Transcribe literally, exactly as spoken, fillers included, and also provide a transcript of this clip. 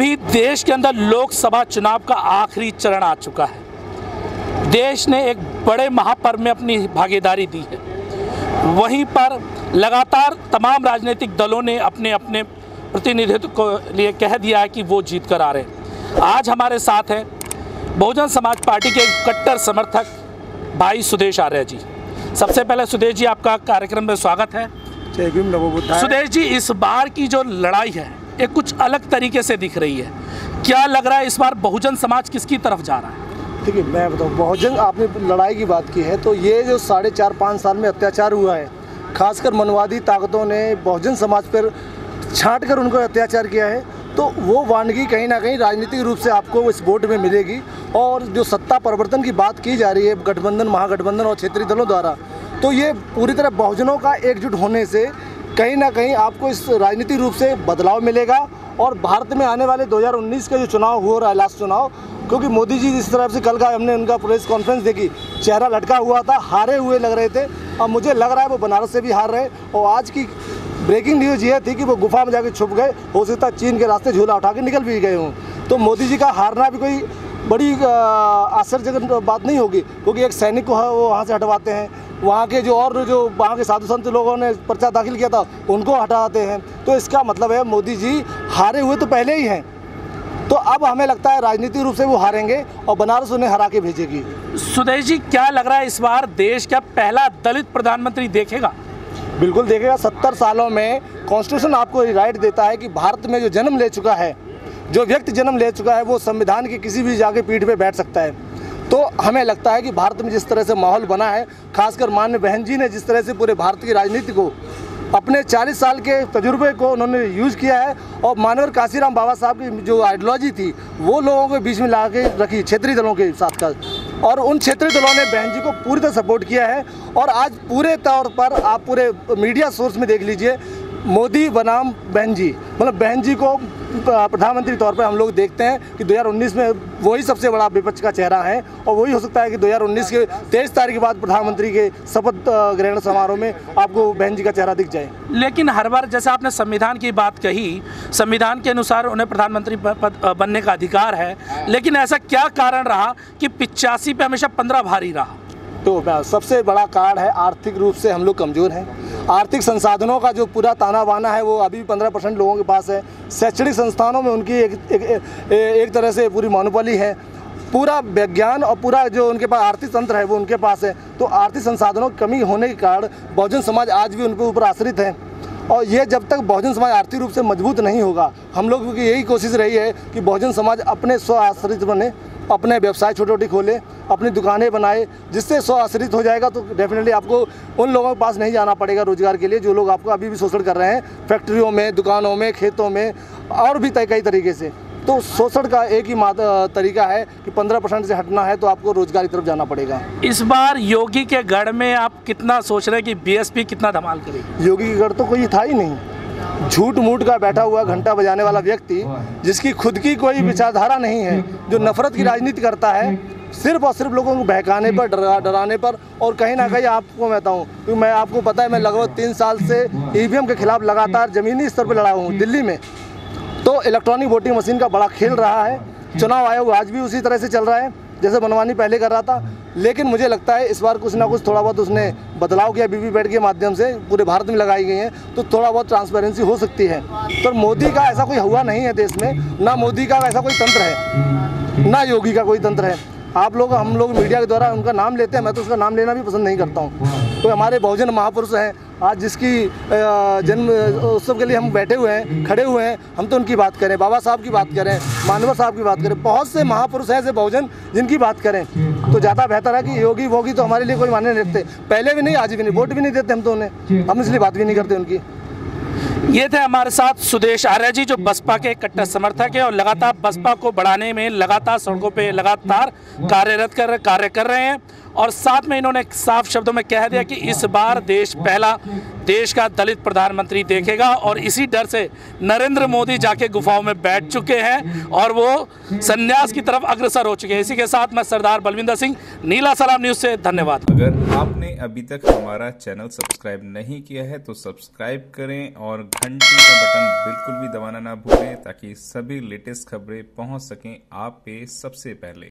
अभी देश के अंदर लोकसभा चुनाव का आखिरी चरण आ चुका है। देश ने एक बड़े महापर्व में अपनी भागीदारी दी है। वहीं पर लगातार तमाम राजनीतिक दलों ने अपने अपने प्रतिनिधित्व को लिए कह दिया है कि वो जीत कर आ रहे हैं। आज हमारे साथ हैं बहुजन समाज पार्टी के कट्टर समर्थक भाई सुदेश आर्य जी। सबसे पहले सुदेश जी, आपका कार्यक्रम में स्वागत है। सुदेश जी, इस बार की जो लड़ाई है ये कुछ अलग तरीके से दिख रही है, क्या लग रहा है इस बार बहुजन समाज किसकी तरफ जा रहा है? ठीक है, मैं बताऊँ, बहुजन आपने लड़ाई की बात की है तो ये जो साढ़े चार पाँच साल में अत्याचार हुआ है, खासकर मनवादी ताकतों ने बहुजन समाज पर छांट कर उनको अत्याचार किया है, तो वो वानगी कहीं ना कहीं राजनीतिक रूप से आपको इस वोट में मिलेगी। और जो सत्ता परिवर्तन की बात की जा रही है गठबंधन, महागठबंधन और क्षेत्रीय दलों द्वारा, तो ये पूरी तरह बहुजनों का एकजुट होने से कहीं ना कहीं आपको इस राजनीतिक रूप से बदलाव मिलेगा। और भारत में आने वाले दो हज़ार उन्नीस का जो चुनाव हो रहा है, लास्ट चुनाव, क्योंकि मोदी जी जिस तरह से कल का हमने उनका प्रेस कॉन्फ्रेंस देखी, चेहरा लटका हुआ था, हारे हुए लग रहे थे। अब मुझे लग रहा है वो बनारस से भी हार रहे। और आज की ब्रेकिंग न्यूज़ ये थी कि वो गुफा में जाकर छुप गए, हो सकता है चीन के रास्ते झूला उठा के निकल भी गए हों। तो मोदी जी का हारना भी कोई बड़ी आश्चर्यजनक बात नहीं होगी, क्योंकि एक सैनिक को वहाँ से हटवाते हैं, वहाँ के जो और जो वहाँ के साधु संत लोगों ने पर्चा दाखिल किया था उनको हटाते हैं। तो इसका मतलब है मोदी जी हारे हुए तो पहले ही हैं, तो अब हमें लगता है राजनीतिक रूप से वो हारेंगे और बनारस उन्हें हरा के भेजेगी। सुदेश जी, क्या लग रहा है इस बार देश का पहला दलित प्रधानमंत्री देखेगा? बिल्कुल देखेगा। सत्तर सालों में कॉन्स्टिट्यूशन आपको राइट देता है कि भारत में जो जन्म ले चुका है, जो व्यक्ति जन्म ले चुका है, वो संविधान की किसी भी जाके पीठ पर बैठ सकता है। तो हमें लगता है कि भारत में जिस तरह से माहौल बना है, खासकर माननीय बहन जी ने जिस तरह से पूरे भारत की राजनीति को, अपने चालीस साल के तजुर्बे को उन्होंने यूज़ किया है, और माननीय काशीराम बाबा साहब की जो आइडियोलॉजी थी वो लोगों के बीच में ला के रखी, क्षेत्रीय दलों के साथ का, और उन क्षेत्रीय दलों ने बहन जी को पूरी तरह सपोर्ट किया है। और आज पूरे तौर पर आप पूरे मीडिया सोर्स में देख लीजिए, मोदी बनाम बहन जी, मतलब बहन जी को प्रधानमंत्री तौर पर हम लोग देखते हैं कि दो हज़ार उन्नीस में वही सबसे बड़ा विपक्ष का चेहरा है, और वही हो सकता है कि दो हज़ार उन्नीस के तेईस तारीख के बाद प्रधानमंत्री के शपथ ग्रहण समारोह में आपको बहन जी का चेहरा दिख जाए। लेकिन हर बार जैसे आपने संविधान की बात कही, संविधान के अनुसार उन्हें प्रधानमंत्री पद बनने का अधिकार है, लेकिन ऐसा क्या कारण रहा कि पिचासी पे हमेशा पंद्रह भारी रहा? तो सबसे बड़ा कारण है आर्थिक रूप से हम लोग कमज़ोर हैं। आर्थिक संसाधनों का जो पूरा ताना बाना है वो अभी पंद्रह परसेंट लोगों के पास है। शैक्षणिक संस्थानों में उनकी एक एक, एक, एक तरह से पूरी मोनोपोली है। पूरा विज्ञान और पूरा जो उनके पास आर्थिक तंत्र है वो उनके पास है। तो आर्थिक संसाधनों की कमी होने के कारण बहुजन समाज आज भी उनके ऊपर आश्रित है, और ये जब तक बहुजन समाज आर्थिक रूप से मजबूत नहीं होगा, हम लोगों की यही कोशिश रही है कि बहुजन समाज अपने स्व आश्रित बने, अपने व्यवसाय छोटे छोटे खोले, अपनी दुकानें बनाए, जिससे स्व आश्रित हो जाएगा। तो डेफिनेटली आपको उन लोगों के पास नहीं जाना पड़ेगा रोजगार के लिए, जो लोग आपको अभी भी शोषण कर रहे हैं, फैक्ट्रियों में, दुकानों में, खेतों में और भी कई तरीके से। तो शोषण का एक ही तरीका है कि पंद्रह परसेंट से हटना है तो आपको रोजगार की तरफ जाना पड़ेगा। इस बार योगी के गढ़ में आप कितना सोच रहे हैं कि बीएसपी कितना धमाल करेगी? योगी के गढ़ तो कोई था ही नहीं, झूठ मूठ का बैठा हुआ घंटा बजाने वाला व्यक्ति, जिसकी खुद की कोई विचारधारा नहीं है, जो नफरत की राजनीति करता है, सिर्फ और सिर्फ लोगों को बहकाने पर, डरा डराने पर। और कहीं ना कहीं आपको मैं बताऊँ, क्योंकि मैं आपको पता है मैं लगभग तीन साल से ईवीएम के खिलाफ लगातार ज़मीनी स्तर पर लड़ा हूँ दिल्ली में। तो इलेक्ट्रॉनिक वोटिंग मशीन का बड़ा खेल रहा है। चुनाव आयोग आज भी उसी तरह से चल रहा है जैसे मनवानी पहले कर रहा था, लेकिन मुझे लगता है इस बार कुछ ना कुछ थोड़ा बहुत उसने बदलाव किया। वीवीपैट के माध्यम से पूरे भारत में लगाई गई हैं, तो थोड़ा बहुत ट्रांसपेरेंसी हो सकती है। तो मोदी का ऐसा कोई हुआ नहीं है देश में, ना मोदी का ऐसा कोई तंत्र है, ना योगी का कोई तंत्र है। आप लोग, हम लोग मीडिया के द्वारा उनका नाम लेते हैं, मैं तो उसका नाम लेना भी पसंद नहीं करता हूँ। तो हमारे बहुजन महापुरुष हैं आज, जिसकी जन्म उत्सव के लिए हम बैठे हुए हैं, खड़े हुए हैं, हम तो उनकी बात करें, बाबा साहब की बात करें, मानवर साहब की बात करें, बहुत से महापुरुष हैं ऐसे बहुजन जिनकी बात करें। तो ज़्यादा बेहतर है कि योगी वोगी तो हमारे लिए कोई माने नहीं रखते, पहले भी नहीं, आज भी नहीं, वोट भी नहीं देते हम तो उन्हें, हम इसलिए बात भी नहीं करते उनकी। ये थे हमारे साथ सुदेश आर्य जी, जो बसपा के कट्टर समर्थक है और लगातार बसपा को बढ़ाने में लगातार सड़कों पे लगातार कार्यरत कर कार्य कर रहे हैं। और साथ में इन्होंने साफ शब्दों में कह दिया कि इस बार देश पहला देश का दलित प्रधानमंत्री देखेगा। और इसी डर से नरेंद्र मोदी जाके गुफाओं में बैठ चुके हैं और वो संन्यास की तरफ अग्रसर हो चुके हैं। इसी के साथ मैं सरदार बलविंदर सिंह, नीला सलाम न्यूज से धन्यवाद। अगर आपने अभी तक हमारा चैनल सब्सक्राइब नहीं किया है तो सब्सक्राइब करें और घंटी का बटन बिल्कुल भी दबाना ना भूलें ताकि सभी लेटेस्ट खबरें पहुँच सकें आप पे सबसे पहले।